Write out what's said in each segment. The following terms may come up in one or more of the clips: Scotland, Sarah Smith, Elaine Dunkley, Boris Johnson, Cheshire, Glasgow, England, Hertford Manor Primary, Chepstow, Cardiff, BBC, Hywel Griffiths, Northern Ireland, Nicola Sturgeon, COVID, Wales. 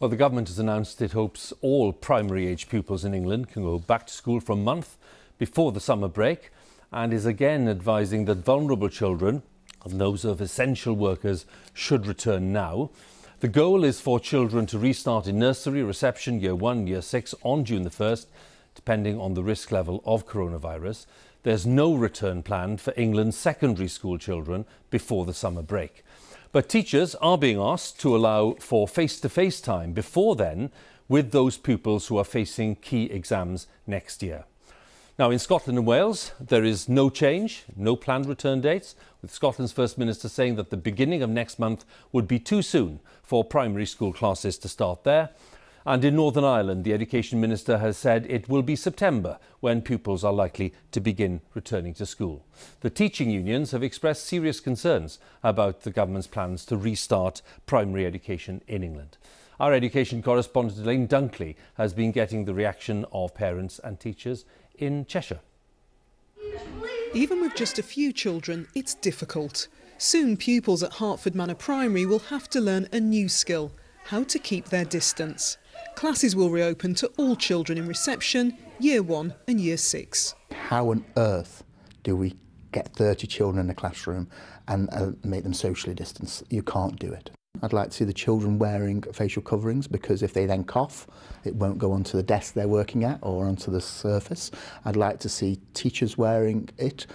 Well, the government has announced it hopes all primary-age pupils in England can go back to school for a month before the summer break, and is again advising that vulnerable children and those of essential workers should return now. The goal is for children to restart in nursery, reception, year 1, year 6 on June the 1st, depending on the risk level of coronavirus. There's no return planned for England's secondary school children before the summer break. But teachers are being asked to allow for face-to-face time before then with those pupils who are facing key exams next year. Now, in Scotland and Wales, there is no change, no planned return dates, with Scotland's First Minister saying that the beginning of next month would be too soon for primary school classes to start there. And in Northern Ireland, the Education Minister has said it will be September when pupils are likely to begin returning to school. The teaching unions have expressed serious concerns about the government's plans to restart primary education in England. Our education correspondent Elaine Dunkley has been getting the reaction of parents and teachers in Cheshire. Even with just a few children, it's difficult. Soon pupils at Hertford Manor Primary will have to learn a new skill: how to keep their distance. Classes will reopen to all children in reception, year 1 and year 6. How on earth do we get 30 children in a classroom and make them socially distanced? You can't do it. I'd like to see the children wearing facial coverings, because if they then cough, it won't go onto the desk they're working at or onto the surface. I'd like to see teachers wearing it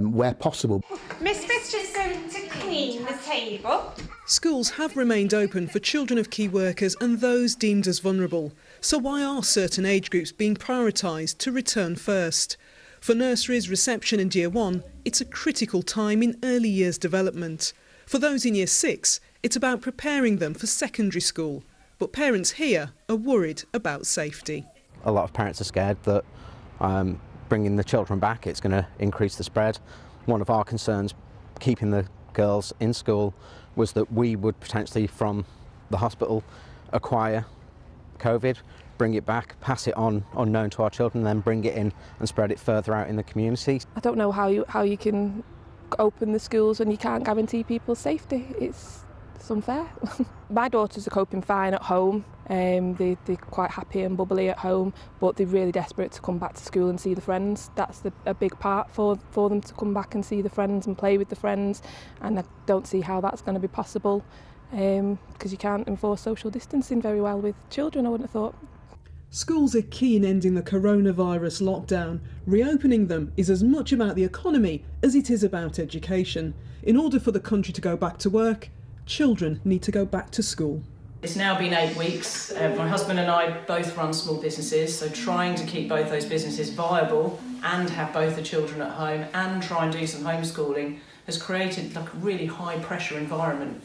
where possible. Miss Richardson to clean the table. Schools have remained open for children of key workers and those deemed as vulnerable. So why are certain age groups being prioritised to return first? For nurseries, reception and year 1, it's a critical time in early years development. For those in year 6, it's about preparing them for secondary school. But parents here are worried about safety. A lot of parents are scared that bringing the children back, it's going to increase the spread. One of our concerns, keeping the girls in school, was that we would potentially from the hospital acquire COVID, bring it back, pass it on unknown to our children, then bring it in and spread it further out in the community. I don't know how you can open the schools when you can't guarantee people's safety. It's unfair. My daughters are coping fine at home. They're quite happy and bubbly at home, but they're really desperate to come back to school and see the friends. That's a big part for them, to come back and see the friends and play with the friends, and I don't see how that's going to be possible because you can't enforce social distancing very well with children, I wouldn't have thought. Schools are key in ending the coronavirus lockdown. Reopening them is as much about the economy as it is about education. In order for the country to go back to work, children need to go back to school. It's now been 8 weeks. My husband and I both run small businesses, so trying to keep both those businesses viable and have both the children at home and try and do some homeschooling has created like a really high pressure environment.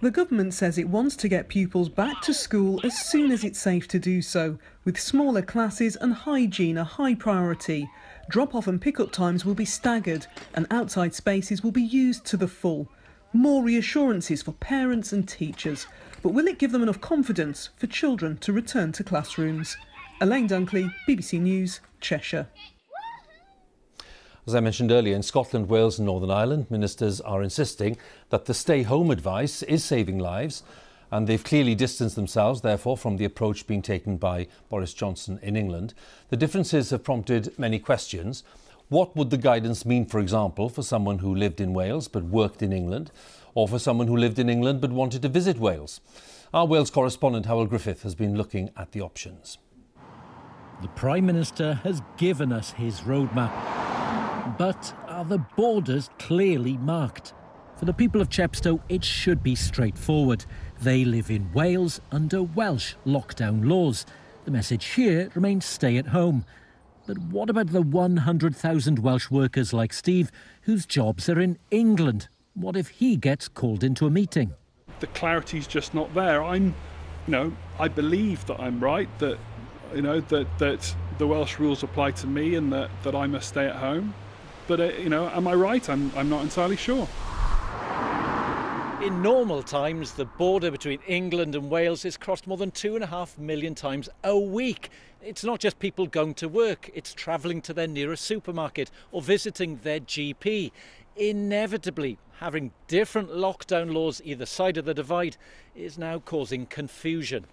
The government says it wants to get pupils back to school as soon as it's safe to do so, with smaller classes and hygiene a high priority. Drop-off and pick-up times will be staggered and outside spaces will be used to the full. More reassurances for parents and teachers. But will it give them enough confidence for children to return to classrooms? Elaine Dunkley, BBC News, Cheshire. As I mentioned earlier, in Scotland, Wales and Northern Ireland, ministers are insisting that the stay-home advice is saving lives, and they've clearly distanced themselves, therefore, from the approach being taken by Boris Johnson in England. The differences have prompted many questions. What would the guidance mean, for example, for someone who lived in Wales but worked in England, or for someone who lived in England but wanted to visit Wales? Our Wales correspondent, Hywel Griffiths, has been looking at the options. The Prime Minister has given us his roadmap. But are the borders clearly marked? For the people of Chepstow, it should be straightforward. They live in Wales under Welsh lockdown laws. The message here remains stay at home. But what about the 100,000 Welsh workers like Steve, whose jobs are in England? What if he gets called into a meeting? The clarity's just not there. I believe that I'm right, that, that the Welsh rules apply to me and that I must stay at home. But, am I right? I'm not entirely sure. In normal times, the border between England and Wales is crossed more than 2.5 million times a week. It's not just people going to work, it's travelling to their nearest supermarket or visiting their GP. Inevitably, having different lockdown laws either side of the divide is now causing confusion.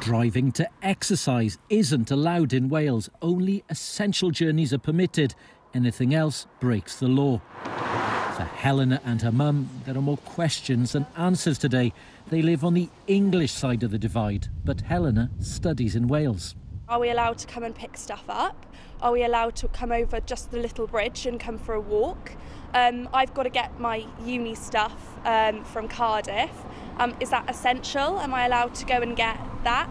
Driving to exercise isn't allowed in Wales. Only essential journeys are permitted. Anything else breaks the law. For Helena and her mum, there are more questions than answers today. They live on the English side of the divide, but Helena studies in Wales. Are we allowed to come and pick stuff up? Are we allowed to come over just the little bridge and come for a walk? I've got to get my uni stuff from Cardiff. Is that essential? Am I allowed to go and get that?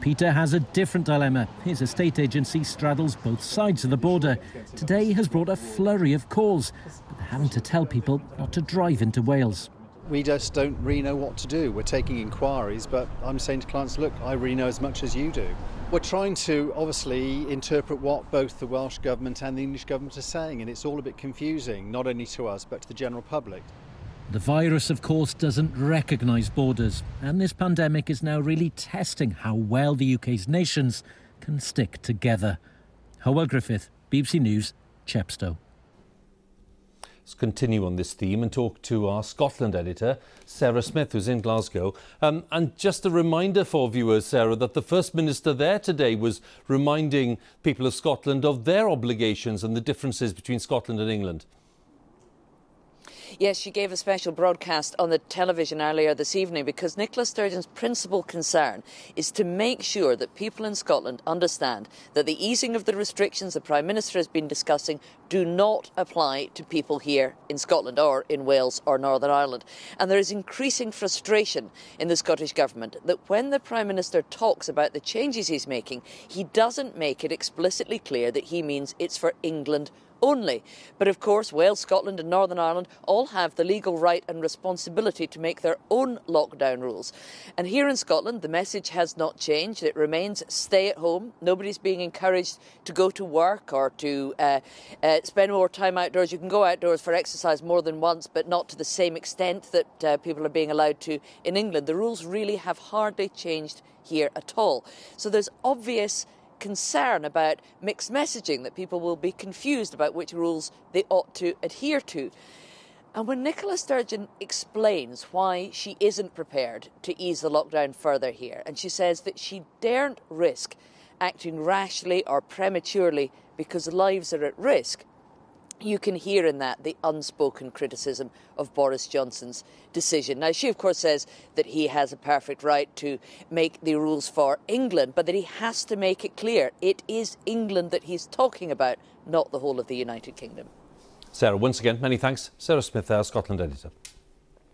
Peter has a different dilemma. His estate agency straddles both sides of the border. Today has brought a flurry of calls, but they're having to tell people not to drive into Wales. We just don't really know what to do. We're taking inquiries, but I'm saying to clients, look, I really know as much as you do. We're trying to, obviously, interpret what both the Welsh Government and the English Government are saying, and it's all a bit confusing, not only to us, but to the general public. The virus, of course, doesn't recognise borders, and this pandemic is now really testing how well the UK's nations can stick together. Hywel Griffiths, BBC News, Chepstow. Let's continue on this theme and talk to our Scotland editor, Sarah Smith, who's in Glasgow. And just a reminder for viewers, Sarah, that the First Minister there today was reminding people of Scotland of their obligations and the differences between Scotland and England. Yes, she gave a special broadcast on the television earlier this evening because Nicola Sturgeon's principal concern is to make sure that people in Scotland understand that the easing of the restrictions the Prime Minister has been discussing do not apply to people here in Scotland or in Wales or Northern Ireland. And there is increasing frustration in the Scottish Government that when the Prime Minister talks about the changes he's making, he doesn't make it explicitly clear that he means it's for England only. But of course, Wales, Scotland and Northern Ireland all have the legal right and responsibility to make their own lockdown rules. And here in Scotland, the message has not changed. It remains stay at home. Nobody's being encouraged to go to work or to spend more time outdoors. You can go outdoors for exercise more than once, but not to the same extent that people are being allowed to in England. The rules really have hardly changed here at all. So there's obvious concern about mixed messaging, that people will be confused about which rules they ought to adhere to. And when Nicola Sturgeon explains why she isn't prepared to ease the lockdown further here, and she says that she daren't risk acting rashly or prematurely because lives are at risk, you can hear in that the unspoken criticism of Boris Johnson's decision. Now, she, of course, says that he has a perfect right to make the rules for England, but that he has to make it clear it is England that he's talking about, not the whole of the United Kingdom. Sarah, once again, many thanks. Sarah Smith, our Scotland editor.